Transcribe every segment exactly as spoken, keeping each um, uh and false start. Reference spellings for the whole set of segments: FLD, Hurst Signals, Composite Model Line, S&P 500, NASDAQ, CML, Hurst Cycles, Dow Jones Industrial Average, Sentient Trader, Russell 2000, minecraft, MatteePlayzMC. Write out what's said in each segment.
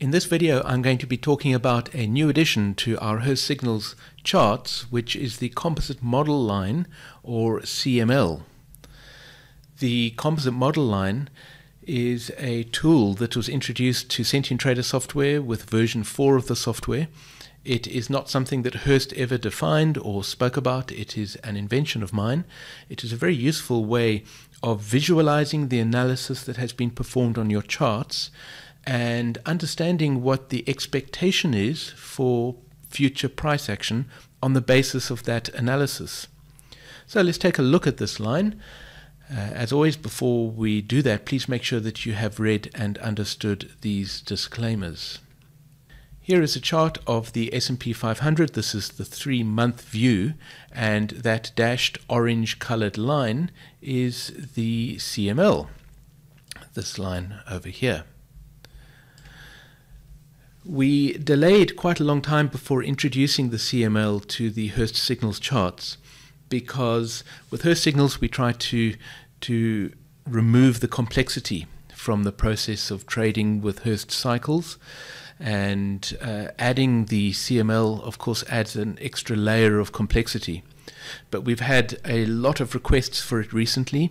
In this video, I'm going to be talking about a new addition to our Hurst Signals charts, which is the Composite Model Line, or C M L. The Composite Model Line is a tool that was introduced to Sentient Trader software with version four of the software. It is not something that Hurst ever defined or spoke about. It is an invention of mine. It is a very useful way of visualizing the analysis that has been performed on your charts and understanding what the expectation is for future price action on the basis of that analysis. So let's take a look at this line. Uh, as always, before we do that, please make sure that you have read and understood these disclaimers. Here is a chart of the S and P five hundred. This is the three-month view, and that dashed orange-colored line is the C M L, this line over here. We delayed quite a long time before introducing the C M L to the Hurst Signals charts, because with Hurst Signals we try to, to remove the complexity from the process of trading with Hurst Cycles, and uh, adding the C M L of course adds an extra layer of complexity. But we've had a lot of requests for it recently.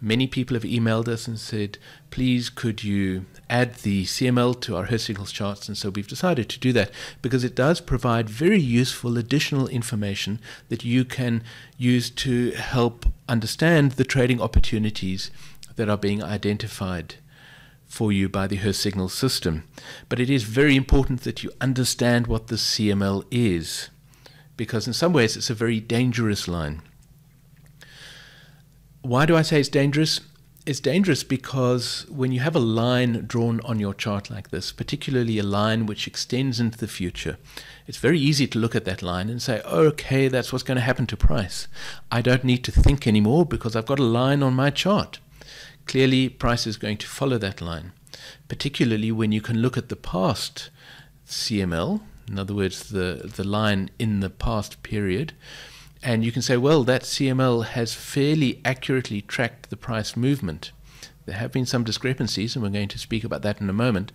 Many people have emailed us and said, please could you add the C M L to our Hurst Signals charts, and so we've decided to do that because it does provide very useful additional information that you can use to help understand the trading opportunities that are being identified for you by the Hurst Signals system. But it is very important that you understand what the C M L is, because in some ways it's a very dangerous line. Why do I say it's dangerous? It's dangerous because when you have a line drawn on your chart like this, particularly a line which extends into the future, it's very easy to look at that line and say, okay, that's what's going to happen to price. I don't need to think anymore because I've got a line on my chart. Clearly, price is going to follow that line, particularly when you can look at the past C M L, in other words, the, the line in the past period, and you can say, well, that C M L has fairly accurately tracked the price movement. There have been some discrepancies, and we're going to speak about that in a moment,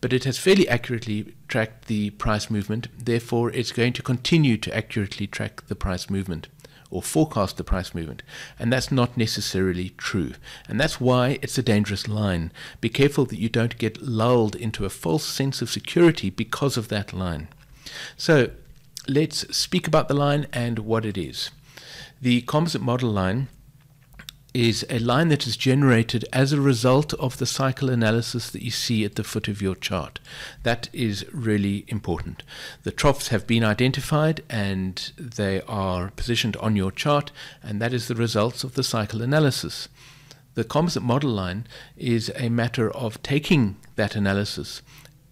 but it has fairly accurately tracked the price movement. Therefore, it's going to continue to accurately track the price movement or forecast the price movement. And that's not necessarily true. And that's why it's a dangerous line. Be careful that you don't get lulled into a false sense of security because of that line. So let's speak about the line and what it is. The Composite Model Line is a line that is generated as a result of the cycle analysis that you see at the foot of your chart. That is really important. The troughs have been identified and they are positioned on your chart, and that is the results of the cycle analysis. The Composite Model Line is a matter of taking that analysis,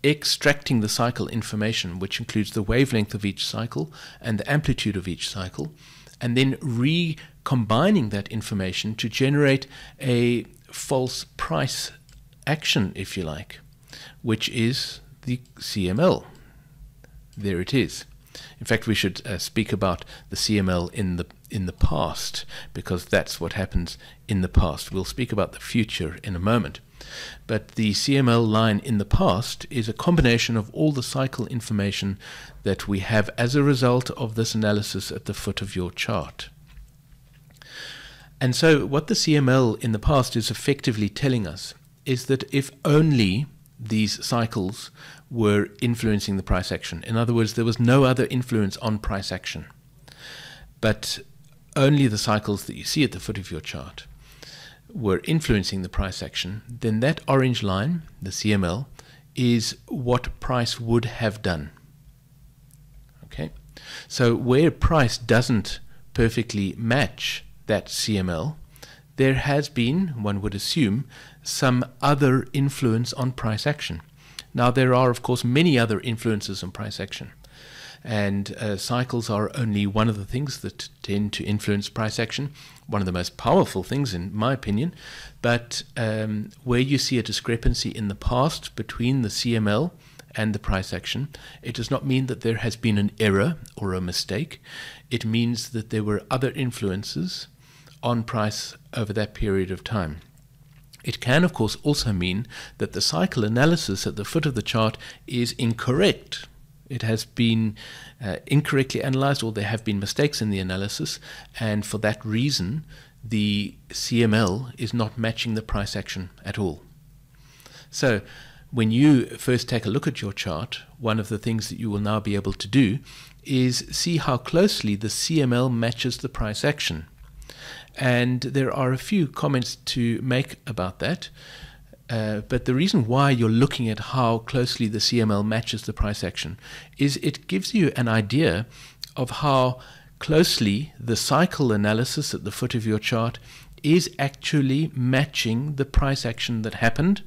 extracting the cycle information, which includes the wavelength of each cycle and the amplitude of each cycle, and then recombining that information to generate a false price action, if you like, which is the C M L. There it is. In fact, we should uh, speak about the C M L in the in the past, because that's what happens in the past. We'll speak about the future in a moment. But the C M L line in the past is a combination of all the cycle information that we have as a result of this analysis at the foot of your chart. And so what the C M L in the past is effectively telling us is that if only these cycles were influencing the price action, in other words, there was no other influence on price action, but only the cycles that you see at the foot of your chart were influencing the price action, then that orange line, the C M L, is what price would have done. Okay, so where price doesn't perfectly match that C M L, there has been, one would assume, some other influence on price action. Now, there are of course many other influences on price action, and uh, cycles are only one of the things that tend to influence price action, one of the most powerful things in my opinion. But um, where you see a discrepancy in the past between the C M L and the price action, it does not mean that there has been an error or a mistake. It means that there were other influences on price over that period of time. It can, of course, also mean that the cycle analysis at the foot of the chart is incorrect. It has been uh, incorrectly analyzed, or there have been mistakes in the analysis, and for that reason, the C M L is not matching the price action at all. So when you first take a look at your chart, one of the things that you will now be able to do is see how closely the C M L matches the price action. And there are a few comments to make about that. Uh, but the reason why you're looking at how closely the C M L matches the price action is it gives you an idea of how closely the cycle analysis at the foot of your chart is actually matching the price action that happened,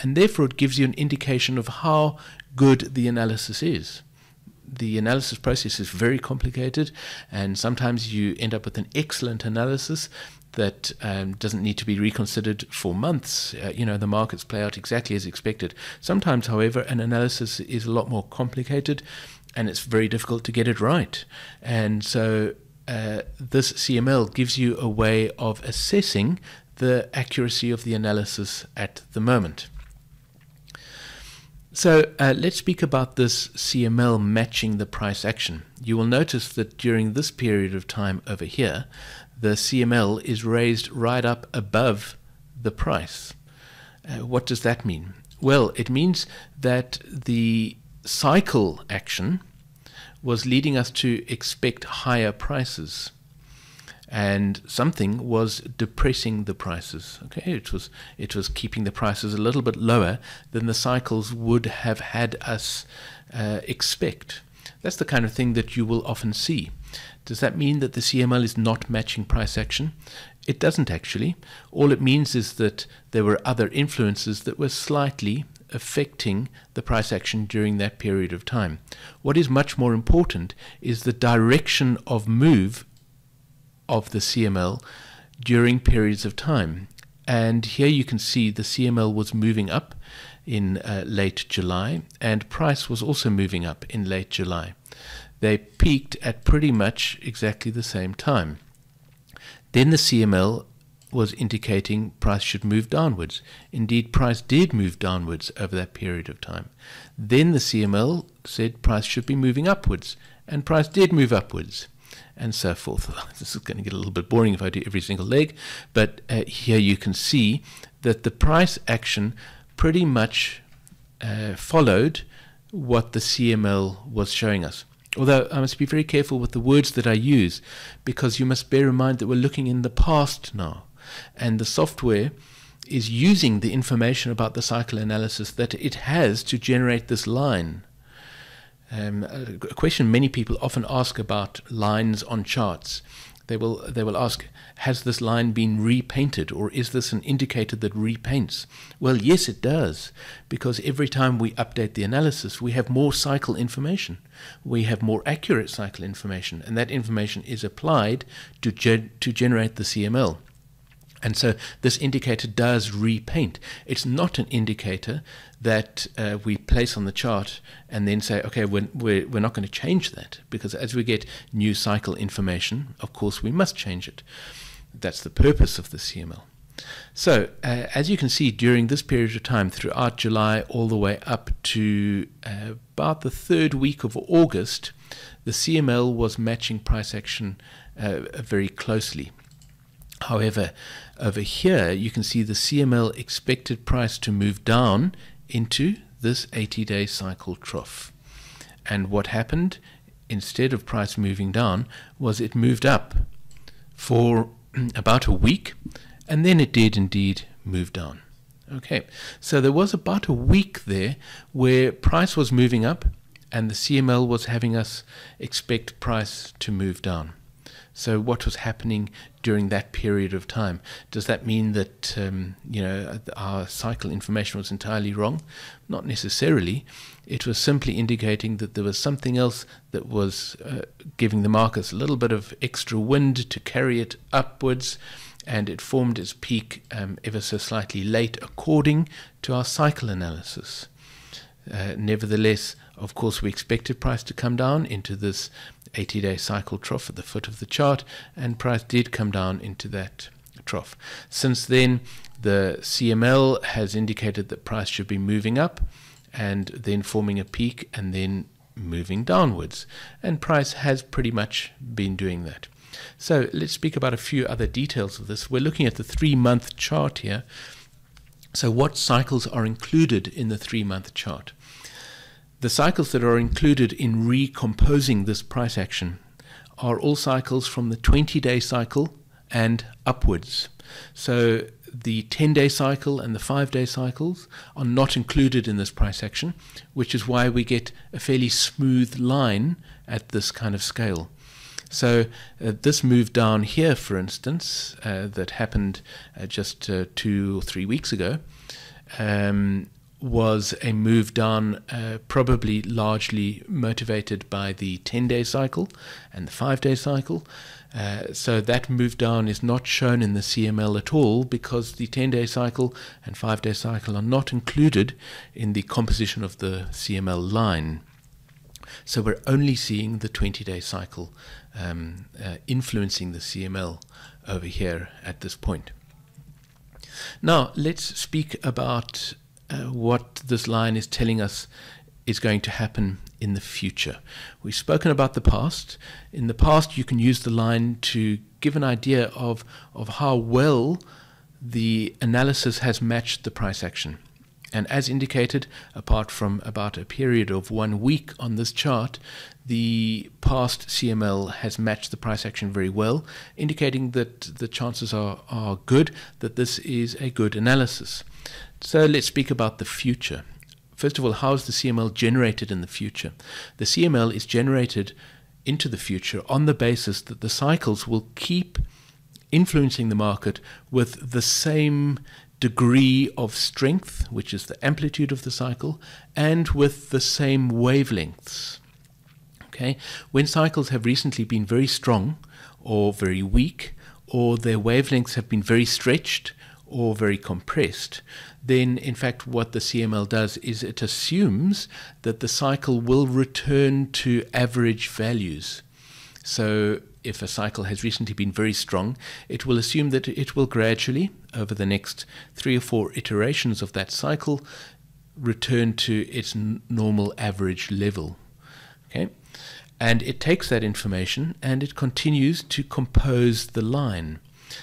and therefore it gives you an indication of how good the analysis is. The analysis process is very complicated, and sometimes you end up with an excellent analysis that um, doesn't need to be reconsidered for months. Uh, you know, the markets play out exactly as expected. Sometimes, however, an analysis is a lot more complicated, and it's very difficult to get it right. And so uh, this C M L gives you a way of assessing the accuracy of the analysis at the moment. So uh, let's speak about this C M L matching the price action. You will notice that during this period of time over here, the C M L is raised right up above the price. Uh, what does that mean? Well, it means that the cycle action was leading us to expect higher prices, and something was depressing the prices. Okay, it was it was keeping the prices a little bit lower than the cycles would have had us uh, expect. That's the kind of thing that you will often see. Does that mean that the C M L is not matching price action? It doesn't actually. All it means is that there were other influences that were slightly affecting the price action during that period of time. What is much more important is the direction of move of the C M L during periods of time. And here you can see the C M L was moving up in uh, late July, and price was also moving up in late July. They peaked at pretty much exactly the same time. Then the C M L was indicating price should move downwards. Indeed, price did move downwards over that period of time. Then the C M L said price should be moving upwards, and price did move upwards, and so forth. This is going to get a little bit boring if I do every single leg, but uh, here you can see that the price action pretty much uh, followed what the C M L was showing us. Although I must be very careful with the words that I use, because you must bear in mind that we're looking in the past now, and the software is using the information about the cycle analysis that it has to generate this line. Um, a question many people often ask about lines on charts. They will, they will ask, has this line been repainted, or is this an indicator that repaints? Well, yes, it does, because every time we update the analysis, we have more cycle information. We have more accurate cycle information, and that information is applied to, ge to generate the C M L. And so this indicator does repaint. It's not an indicator that uh, we place on the chart and then say, okay, we're, we're, we're not going to change that, because as we get new cycle information, of course, we must change it. That's the purpose of the C M L. So uh, as you can see, during this period of time, throughout July all the way up to uh, about the third week of August, the C M L was matching price action uh, very closely. However, over here you can see the C M L expected price to move down into this eighty day cycle trough. And what happened, instead of price moving down, was it moved up for about a week, and then it did indeed move down. Okay, so there was about a week there where price was moving up and the C M L was having us expect price to move down. So what was happening during that period of time? Does that mean that um, you know, our cycle information was entirely wrong? Not necessarily. It was simply indicating that there was something else that was uh, giving the markets a little bit of extra wind to carry it upwards, and it formed its peak um, ever so slightly late according to our cycle analysis. Uh, nevertheless, of course, we expected price to come down into this eighty day cycle trough at the foot of the chart, and price did come down into that trough. Since then, the C M L has indicated that price should be moving up and then forming a peak and then moving downwards. And price has pretty much been doing that. So let's speak about a few other details of this. We're looking at the three-month chart here. So what cycles are included in the three-month chart? The cycles that are included in recomposing this price action are all cycles from the twenty-day cycle and upwards. So the ten-day cycle and the five-day cycles are not included in this price action, which is why we get a fairly smooth line at this kind of scale. So uh, this move down here, for instance, uh, that happened uh, just uh, two or three weeks ago, um, was a move down uh, probably largely motivated by the ten-day cycle and the five-day cycle. Uh, so that move down is not shown in the C M L at all because the ten-day cycle and five-day cycle are not included in the composition of the C M L line. So we're only seeing the twenty-day cycle um, uh, influencing the C M L over here at this point. Now let's speak about uh, what this line is telling us is going to happen in the future. We've spoken about the past. In the past, you can use the line to give an idea of, of how well the analysis has matched the price action. And as indicated, apart from about a period of one week on this chart, the past C M L has matched the price action very well, indicating that the chances are, are good that this is a good analysis. So let's speak about the future. First of all, how is the C M L generated in the future? The C M L is generated into the future on the basis that the cycles will keep influencing the market with the same degree of strength, which is the amplitude of the cycle, and with the same wavelengths. Okay? When cycles have recently been very strong or very weak, or their wavelengths have been very stretched or very compressed, then in fact what the C M L does is it assumes that the cycle will return to average values. So if a cycle has recently been very strong, it will assume that it will gradually, over the next three or four iterations of that cycle, return to its normal average level. Okay? And it takes that information and it continues to compose the line.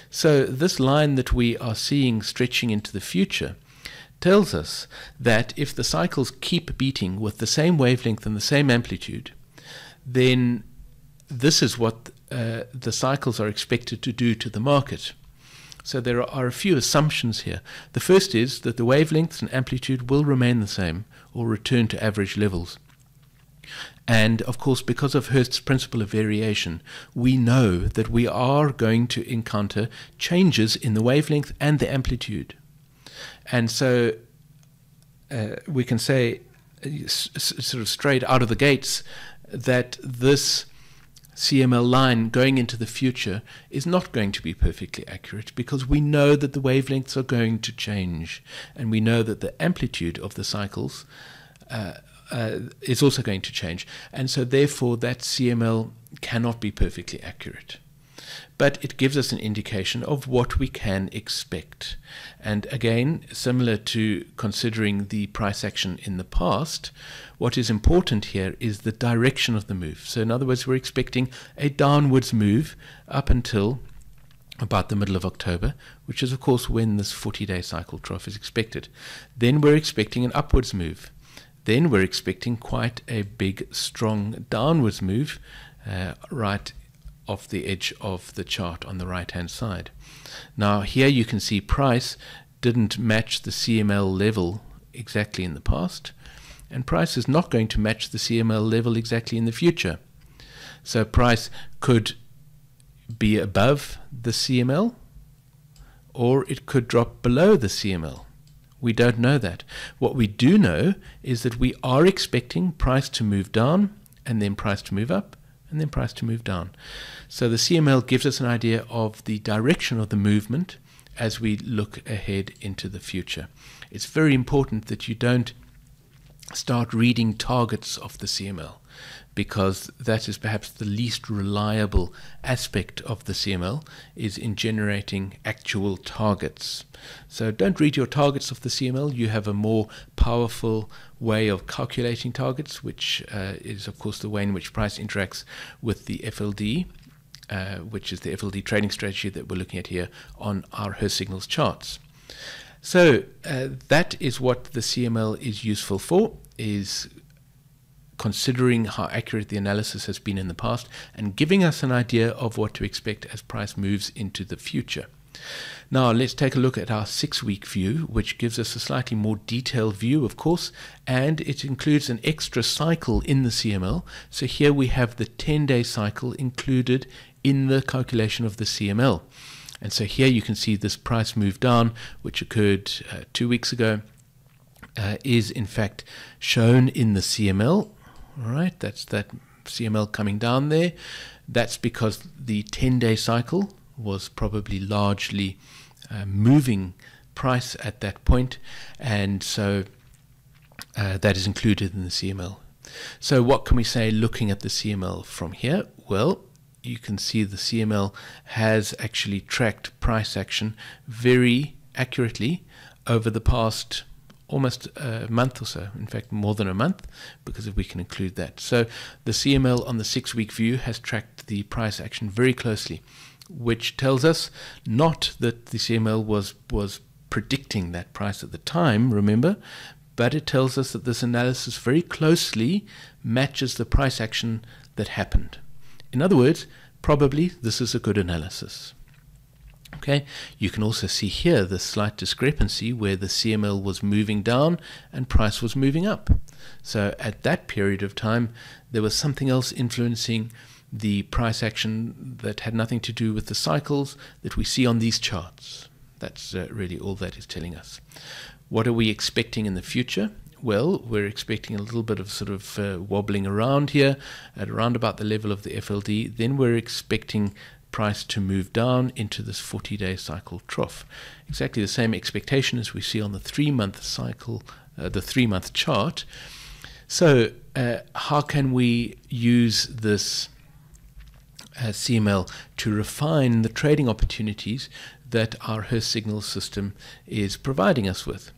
So this line that we are seeing stretching into the future tells us that if the cycles keep beating with the same wavelength and the same amplitude, then this is what uh, the cycles are expected to do to the market. So there are a few assumptions here. The first is that the wavelengths and amplitude will remain the same or return to average levels. And of course, because of Hurst's principle of variation, we know that we are going to encounter changes in the wavelength and the amplitude. And so uh, we can say, uh, s sort of straight out of the gates, that this C M L line going into the future is not going to be perfectly accurate because we know that the wavelengths are going to change, and we know that the amplitude of the cycles uh, uh, is also going to change, and so therefore that C M L cannot be perfectly accurate. But it gives us an indication of what we can expect. And again, similar to considering the price action in the past, what is important here is the direction of the move. So in other words, we're expecting a downwards move up until about the middle of October, which is of course when this forty-day cycle trough is expected. Then we're expecting an upwards move. Then we're expecting quite a big, strong downwards move uh, right off the edge of the chart on the right hand side. Now here you can see price didn't match the C M L level exactly in the past, and price is not going to match the C M L level exactly in the future. So price could be above the C M L or it could drop below the C M L. We don't know that. What we do know is that we are expecting price to move down and then price to move up and then price to move down. So the C M L gives us an idea of the direction of the movement as we look ahead into the future. It's very important that you don't start reading targets of the C M L, because that is perhaps the least reliable aspect of the C M L, is in generating actual targets. So don't read your targets of the C M L. You have a more powerful way of calculating targets, which uh, is, of course, the way in which price interacts with the F L D, uh, which is the F L D trading strategy that we're looking at here on our Hurst Signals charts. So uh, that is what the C M L is useful for, is considering how accurate the analysis has been in the past and giving us an idea of what to expect as price moves into the future. Now let's take a look at our six-week view, which gives us a slightly more detailed view, of course, and it includes an extra cycle in the C M L. So here we have the ten-day cycle included in the calculation of the C M L. And so here you can see this price move down, which occurred uh, two weeks ago, uh, is in fact shown in the C M L. All right, that's that C M L coming down there. That's because the ten-day cycle was probably largely uh, moving price at that point, and so uh, that is included in the C M L. So what can we say looking at the C M L from here? Well, you can see the C M L has actually tracked price action very accurately over the past almost a month or so, in fact more than a month, because if we can include that. So the C M L on the six-week view has tracked the price action very closely, which tells us not that the C M L was, was predicting that price at the time, remember, but it tells us that this analysis very closely matches the price action that happened. In other words, probably this is a good analysis. Okay, you can also see here the slight discrepancy where the C M L was moving down and price was moving up. So at that period of time, there was something else influencing the price action that had nothing to do with the cycles that we see on these charts. That's uh, really all that is telling us. What are we expecting in the future? Well, we're expecting a little bit of sort of uh, wobbling around here at around about the level of the F L D. Then we're expecting price to move down into this forty-day cycle trough. Exactly the same expectation as we see on the three-month cycle, uh, the three-month chart. So uh, how can we use this uh, C M L to refine the trading opportunities that our Hurst Signals system is providing us with?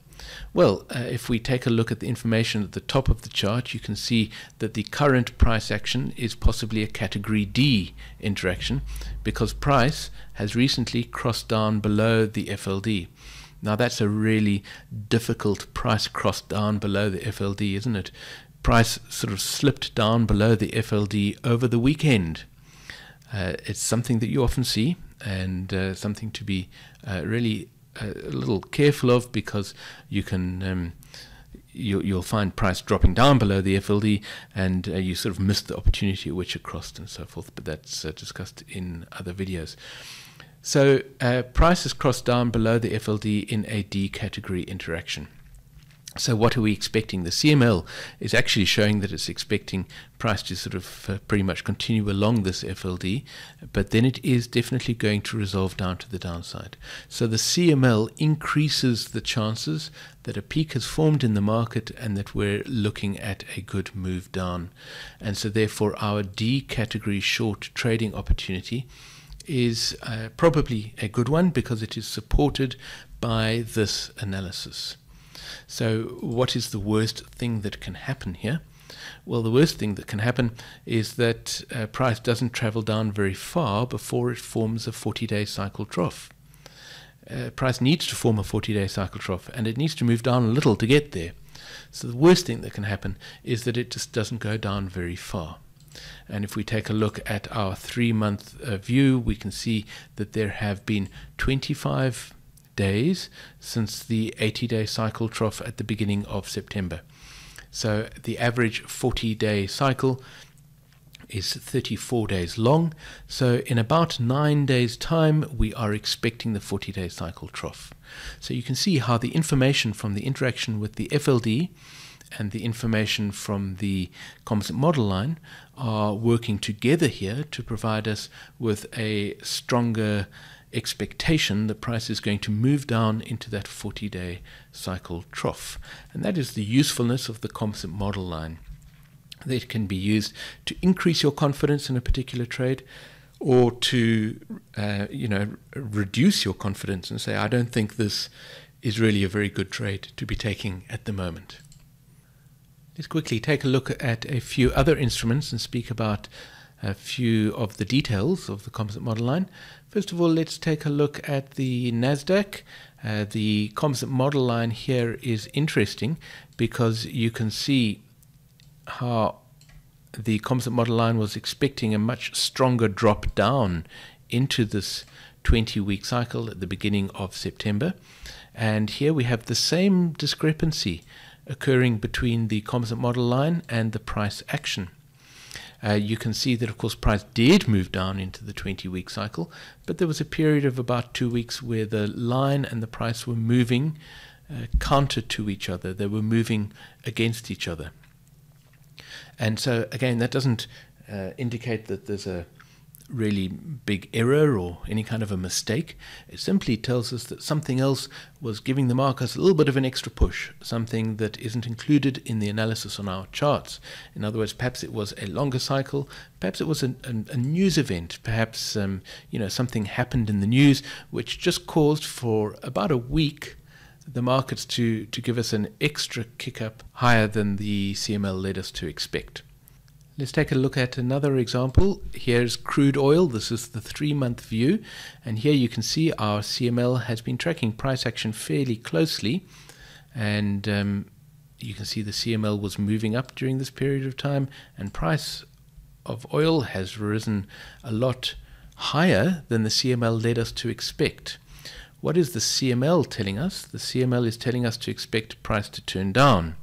Well, uh, if we take a look at the information at the top of the chart, you can see that the current price action is possibly a category D interaction, because price has recently crossed down below the F L D. Now that's a really difficult price cross down below the F L D, isn't it? Price sort of slipped down below the F L D over the weekend. Uh, it's something that you often see, and uh, something to be uh, really a little careful of, because you can um, you, you'll find price dropping down below the F L D, and uh, you sort of miss the opportunity at which it crossed and so forth. But that's uh, discussed in other videos. So uh, price has crossed down below the F L D in a D category interaction. So what are we expecting? The C M L is actually showing that it's expecting price to sort of uh, pretty much continue along this F L D, but then it is definitely going to resolve down to the downside. So the C M L increases the chances that a peak has formed in the market and that we're looking at a good move down. And so therefore our D category short trading opportunity is uh, probably a good one, because it is supported by this analysis. So what is the worst thing that can happen here? Well, the worst thing that can happen is that uh, price doesn't travel down very far before it forms a forty-day cycle trough. Uh, price needs to form a forty-day cycle trough, and it needs to move down a little to get there. So the worst thing that can happen is that it just doesn't go down very far. And if we take a look at our three-month uh, view, we can see that there have been twenty-five days since the eighty-day cycle trough at the beginning of September. So the average forty-day cycle is thirty-four days long. So in about nine days' time, we are expecting the forty-day cycle trough. So you can see how the information from the interaction with the F L D and the information from the composite model line are working together here to provide us with a stronger expectation the price is going to move down into that forty-day cycle trough. And that is the usefulness of the composite model line. That can be used to increase your confidence in a particular trade, or to uh, you know, reduce your confidence and say, I don't think this is really a very good trade to be taking at the moment. Let's quickly take a look at a few other instruments and speak about a few of the details of the composite model line. First of all, let's take a look at the NASDAQ. Uh, the composite model line here is interesting because you can see how the composite model line was expecting a much stronger drop down into this twenty-week cycle at the beginning of September. And here we have the same discrepancy occurring between the composite model line and the price action. Uh, you can see that, of course, price did move down into the twenty-week cycle, but there was a period of about two weeks where the line and the price were moving uh, counter to each other. They were moving against each other. And so, again, that doesn't uh, indicate that there's a really big error or any kind of a mistake. It simply tells us that something else was giving the markets a little bit of an extra push, something that isn't included in the analysis on our charts. In other words, perhaps it was a longer cycle, perhaps it was an, an, a news event, perhaps um, you know, something happened in the news which just caused for about a week the markets to, to give us an extra kick up higher than the C M L led us to expect. Let's take a look at another example. Here's crude oil. This is the three-month view. And here you can see our C M L has been tracking price action fairly closely. And um, you can see the C M L was moving up during this period of time. And price of oil has risen a lot higher than the C M L led us to expect. What is the C M L telling us? The C M L is telling us to expect price to turn down.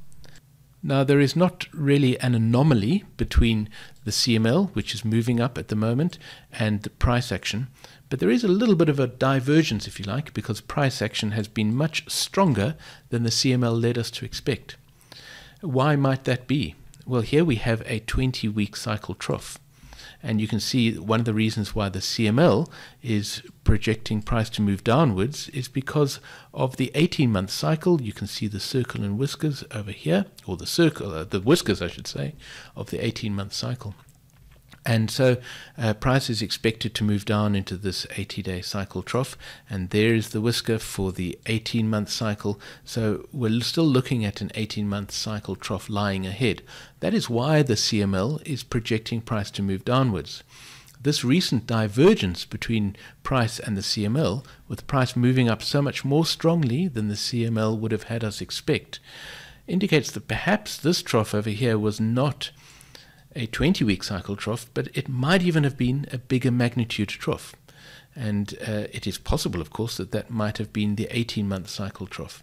Now, there is not really an anomaly between the C M L, which is moving up at the moment, and the price action. But there is a little bit of a divergence, if you like, because price action has been much stronger than the C M L led us to expect. Why might that be? Well, here we have a twenty-week cycle trough. And you can see one of the reasons why the C M L is projecting price to move downwards is because of the eighteen-month cycle. You can see the circle and whiskers over here, or the circle, uh, the whiskers, I should say, of the eighteen-month cycle. And so uh, price is expected to move down into this eighty-day cycle trough. And there is the whisker for the eighteen-month cycle. So we're still looking at an eighteen-month cycle trough lying ahead. That is why the C M L is projecting price to move downwards. This recent divergence between price and the C M L, with price moving up so much more strongly than the C M L would have had us expect, indicates that perhaps this trough over here was not a twenty-week cycle trough, but it might even have been a bigger magnitude trough. And uh, it is possible, of course, that that might have been the eighteen-month cycle trough.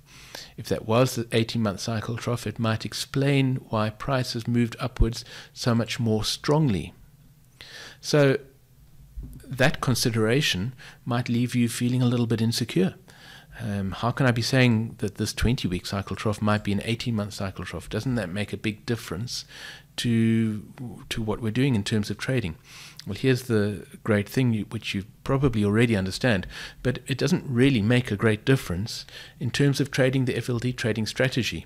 If that was the eighteen-month cycle trough, it might explain why price has moved upwards so much more strongly. So that consideration might leave you feeling a little bit insecure. Um, how can I be saying that this twenty-week cycle trough might be an eighteen-month cycle trough? Doesn't that make a big difference to to what we're doing in terms of trading? Well, here's the great thing, you, which you probably already understand, but it doesn't really make a great difference in terms of trading the F L D trading strategy.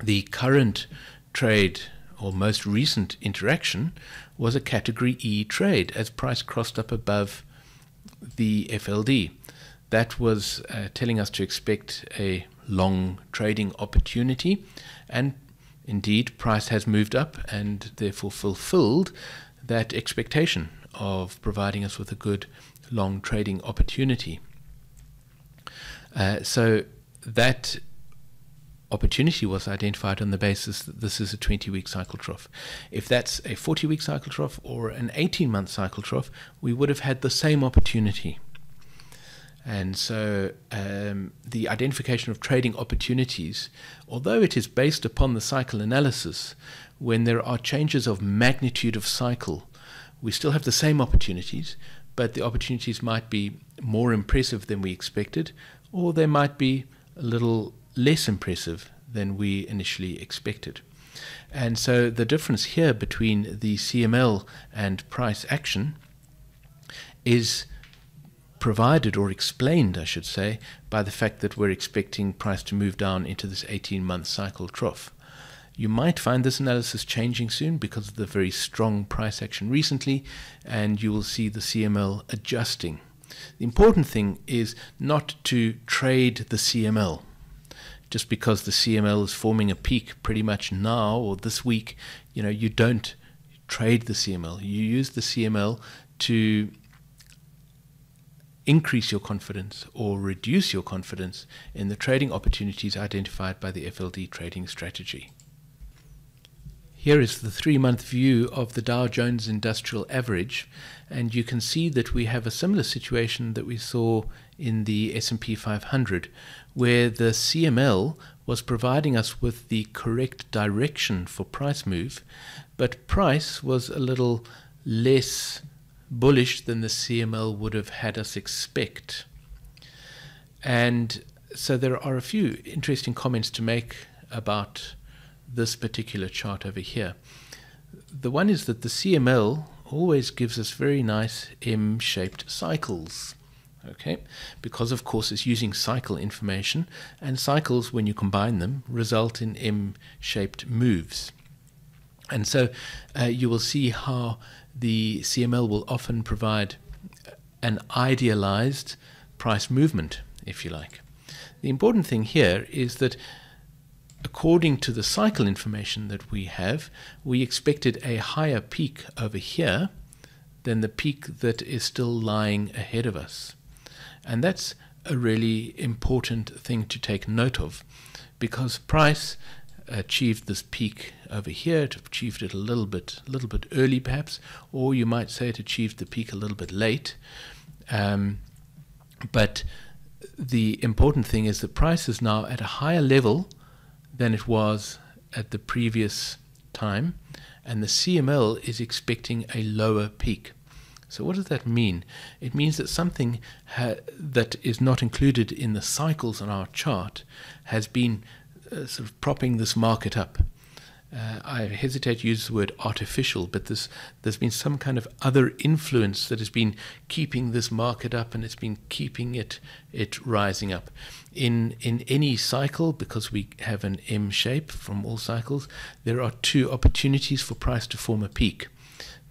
The current trade, or most recent interaction, was a Category E trade as price crossed up above the F L D. That was uh, telling us to expect a long trading opportunity, and indeed price has moved up and therefore fulfilled that expectation of providing us with a good long trading opportunity. Uh, so that opportunity was identified on the basis that this is a twenty-week cycle trough. If that's a forty-week cycle trough or an eighteen-month cycle trough, we would have had the same opportunity. And so um, the identification of trading opportunities, although it is based upon the cycle analysis, when there are changes of magnitude of cycle, we still have the same opportunities, but the opportunities might be more impressive than we expected, or they might be a little less impressive than we initially expected. And so the difference here between the C M L and price action is provided or explained, I should say, by the fact that we're expecting price to move down into this eighteen month cycle trough. You might find this analysis changing soon because of the very strong price action recently, and you will see the C M L adjusting. The important thing is not to trade the C M L. Just because the C M L is forming a peak pretty much now or this week, you know, you don't trade the C M L. You use the C M L to increase your confidence or reduce your confidence in the trading opportunities identified by the F L D trading strategy. Here is the three-month view of the Dow Jones Industrial Average, and you can see that we have a similar situation that we saw in the S and P five hundred, where the C M L was providing us with the correct direction for price move, but price was a little less bullish than the C M L would have had us expect. And so there are a few interesting comments to make about this particular chart over here. The one is that the C M L always gives us very nice M-shaped cycles, okay? Because of course it's using cycle information, and cycles, when you combine them, result in M-shaped moves. And so uh, you will see how the C M L will often provide an idealized price movement, if you like. The important thing here is that according to the cycle information that we have, we expected a higher peak over here than the peak that is still lying ahead of us. And that's a really important thing to take note of, because price achieved this peak over here. It achieved it a little bit, a little bit early perhaps, or you might say it achieved the peak a little bit late. Um, but the important thing is that price is now at a higher level than it was at the previous time, and the C M L is expecting a lower peak. So what does that mean? It means that something ha that is not included in the cycles on our chart has been uh, sort of propping this market up. Uh, I hesitate to use the word artificial, but this, there's been some kind of other influence that has been keeping this market up, and it's been keeping it it rising up. In, in any cycle, because we have an M shape from all cycles, there are two opportunities for price to form a peak.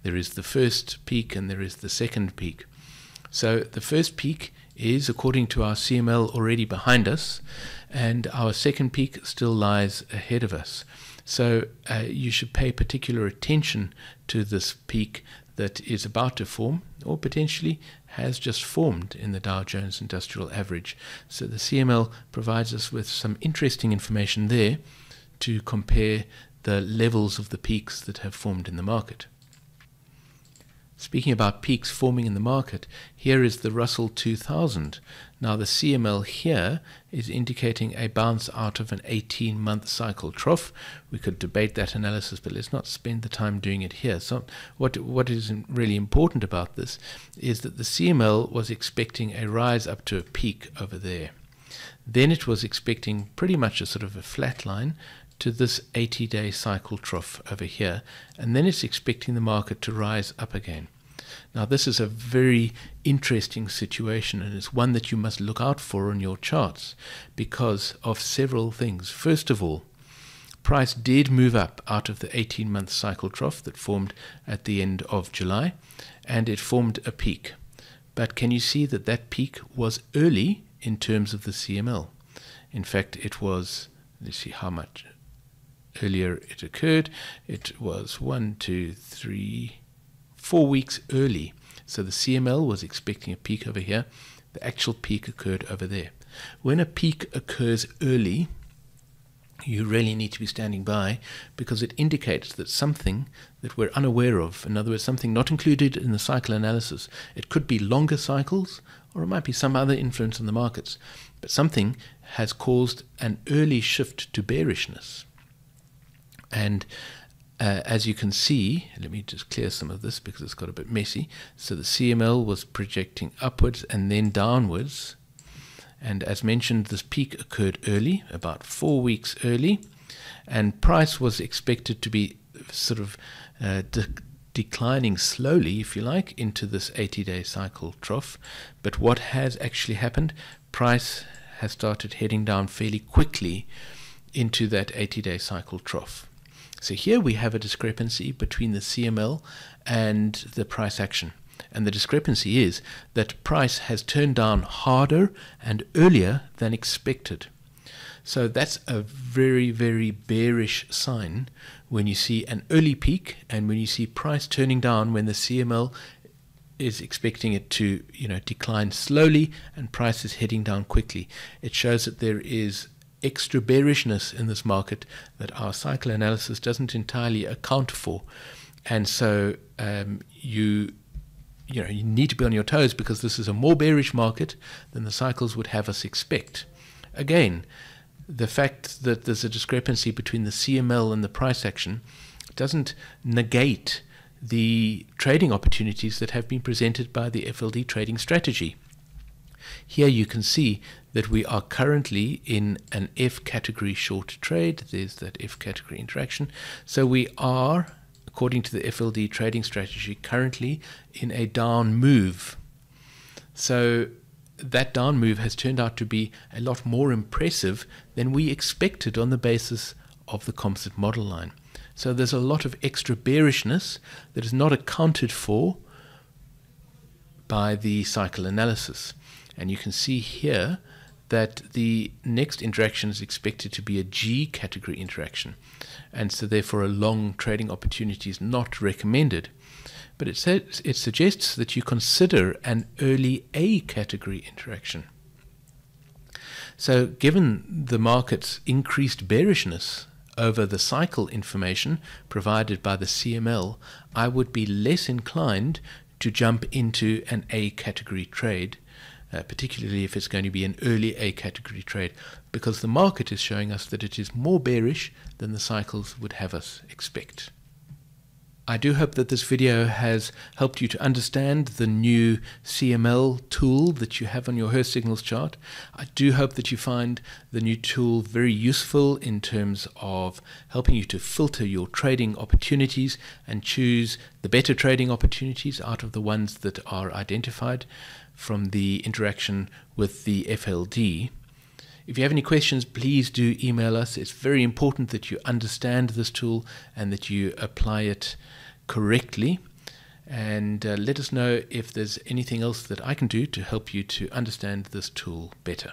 There is the first peak and there is the second peak. So the first peak is, according to our C M L, already behind us, and our second peak still lies ahead of us. So uh, you should pay particular attention to this peak that is about to form, or potentially has just formed, in the Dow Jones Industrial Average. So the C M L provides us with some interesting information there to compare the levels of the peaks that have formed in the market. Speaking about peaks forming in the market, here is the Russell two thousand. Now the C M L here is indicating a bounce out of an eighteen month cycle trough. We could debate that analysis, but let's not spend the time doing it here. So what, what is really important about this is that the C M L was expecting a rise up to a peak over there. Then it was expecting pretty much a sort of a flat line to this eighty day cycle trough over here, and then it's expecting the market to rise up again. Now this is a very interesting situation, and it's one that you must look out for on your charts because of several things. First of all, price did move up out of the eighteen month cycle trough that formed at the end of July, and it formed a peak. But can you see that that peak was early in terms of the C M L? In fact, it was, let's see how much earlier it occurred. It was one, two, three, four weeks early. So the C M L was expecting a peak over here. The actual peak occurred over there. When a peak occurs early, you really need to be standing by, because it indicates that something that we're unaware of, in other words, something not included in the cycle analysis. It could be longer cycles, or it might be some other influence on the markets, but something has caused an early shift to bearishness. And uh, as you can see, let me just clear some of this because it's got a bit messy. So the C M L was projecting upwards and then downwards. And as mentioned, this peak occurred early, about four weeks early. And price was expected to be sort of uh, de declining slowly, if you like, into this eighty-day cycle trough. But what has actually happened? Price has started heading down fairly quickly into that eighty-day cycle trough. So here we have a discrepancy between the C M L and the price action. And the discrepancy is that price has turned down harder and earlier than expected. So that's a very, very bearish sign when you see an early peak and when you see price turning down when the C M L is expecting it to, you know, decline slowly and price is heading down quickly. It shows that there is extra bearishness in this market that our cycle analysis doesn't entirely account for. And so um, you... You know, you need to be on your toes because this is a more bearish market than the cycles would have us expect. Again, the fact that there's a discrepancy between the C M L and the price action doesn't negate the trading opportunities that have been presented by the F L D trading strategy. Here you can see that we are currently in an F category short trade. There's that F category interaction. So we are, according to the F L D trading strategy, currently in a down move. So that down move has turned out to be a lot more impressive than we expected on the basis of the composite model line. So there's a lot of extra bearishness that is not accounted for by the cycle analysis. And you can see here that the next interaction is expected to be a G category interaction, and so therefore a long trading opportunity is not recommended. But it says, it suggests that you consider an early A category interaction. So given the market's increased bearishness over the cycle information provided by the C M L, I would be less inclined to jump into an A category trade, Uh, particularly if it's going to be an early A category trade, because the market is showing us that it is more bearish than the cycles would have us expect. I do hope that this video has helped you to understand the new C M L tool that you have on your Hurst Signals chart. I do hope that you find the new tool very useful in terms of helping you to filter your trading opportunities and choose the better trading opportunities out of the ones that are identified from the interaction with the F L D. If you have any questions, please do email us. It's very important that you understand this tool and that you apply it correctly. And uh, let us know if there's anything else that I can do to help you to understand this tool better.